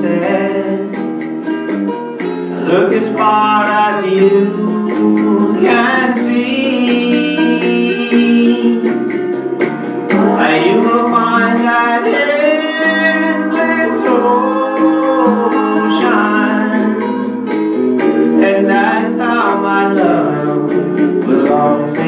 said, look as far as you can see, and you will find that endless ocean. And that's how my love will always be.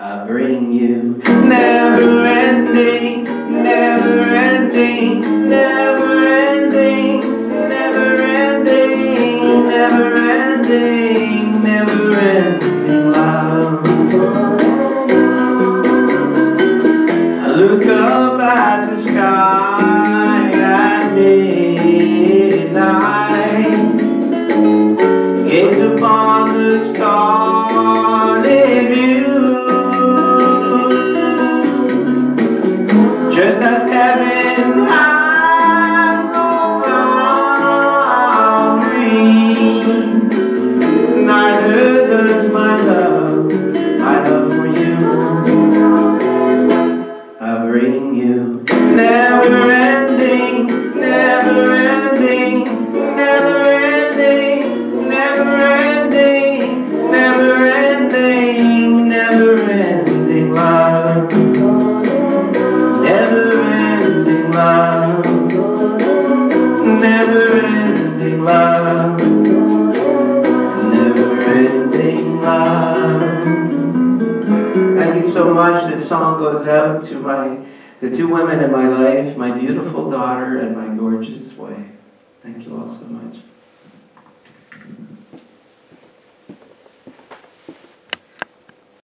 I bring you never ending, never ending, never ending, never ending, never ending, never ending love. I look up at the sky at midnight, gaze upon the starlit view, just as heaven has no boundary, neither does my love for you. I bring you never ending, never ending, never ending, never ending, never ending, never ending love, never ending love, never ending love, never ending love. Thank you so much. This song goes out to the two women in my life, my beautiful daughter and my gorgeous wife. Thank you all so much.